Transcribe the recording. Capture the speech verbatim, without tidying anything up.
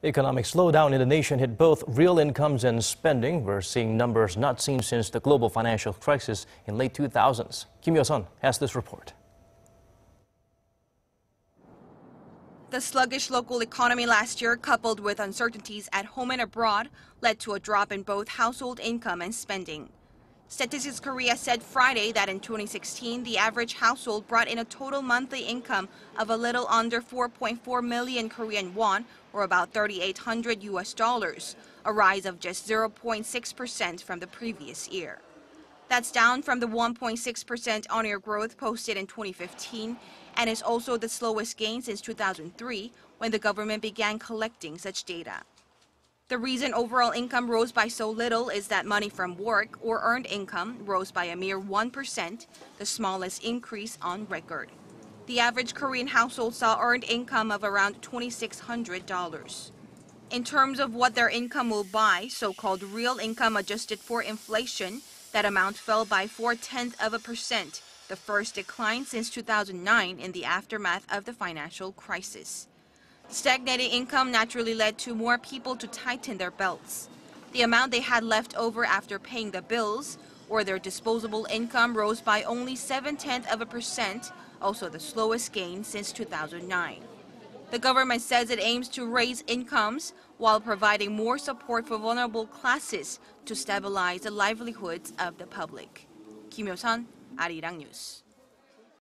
The economic slowdown in the nation hit both real incomes and spending. We're seeing numbers not seen since the global financial crisis in late two thousands. Kim Hyo-sun has this report. The sluggish local economy last year, coupled with uncertainties at home and abroad, led to a drop in both household income and spending. Statistics Korea said Friday that in twenty sixteen, the average household brought in a total monthly income of a little under four point four million Korean won, or about thirty-eight hundred U S dollars, a rise of just zero point six percent from the previous year. That's down from the one point six percent on-year growth posted in twenty fifteen, and is also the slowest gain since two thousand three, when the government began collecting such data. The reason overall income rose by so little is that money from work or earned income rose by a mere one percent, the smallest increase on record. The average Korean household saw earned income of around twenty-six hundred dollars. In terms of what their income will buy, so-called real income adjusted for inflation, that amount fell by four tenths of a percent, the first decline since two thousand nine in the aftermath of the financial crisis. Stagnating income naturally led to more people to tighten their belts. The amount they had left over after paying the bills, or their disposable income, rose by only seven tenths of a percent, also the slowest gain since two thousand nine. The government says it aims to raise incomes while providing more support for vulnerable classes to stabilize the livelihoods of the public. Kim Hyo-sun, Arirang News.